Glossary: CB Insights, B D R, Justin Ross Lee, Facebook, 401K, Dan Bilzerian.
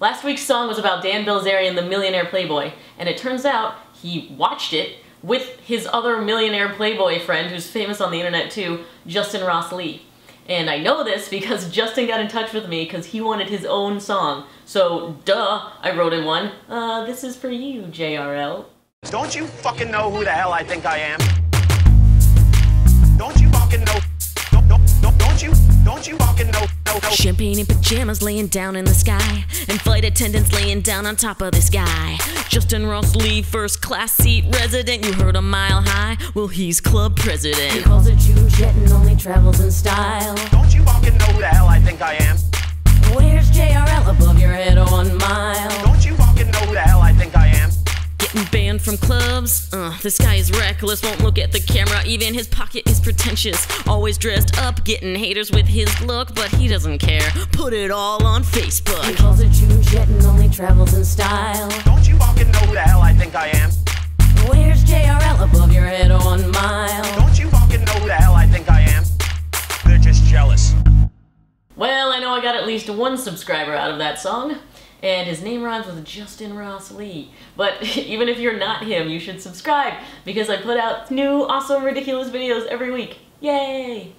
Last week's song was about Dan Bilzerian, the millionaire playboy, and it turns out he watched it with his other millionaire playboy friend who's famous on the internet too, Justin Ross Lee. And I know this because Justin got in touch with me because he wanted his own song. So, duh, I wrote him one. This is for you, JRL. Don't you fucking know who the hell I think I am? Don't you fucking know? Don't you fucking know? Champagne in pajamas laying down in the sky, and flight attendants laying down on top of this guy. Justin Ross Lee, first class seat resident. You heard a mile high? Well, he's club president. He calls a Jew jet and only travels in style. Don't you fucking know who the hell I think I am? Where's JRL above your head 1 mile? Don't you fucking know who the hell I think I am? Getting banned from clubs? This guy is reckless, won't look at the camera, even his pocket is pretentious. Always dressed up, getting haters with his look, but he doesn't care. Put it all on Facebook. He calls a Jew jet and only travels in style. Don't you fucking know who the hell I think I am? Where's JRL above your head 1 mile? Don't you fucking know who the hell I think I am? They're just jealous. Well, I know I got at least one subscriber out of that song. And his name rhymes with Justin Ross Lee. But even if you're not him, you should subscribe because I put out new, awesome, ridiculous videos every week. Yay!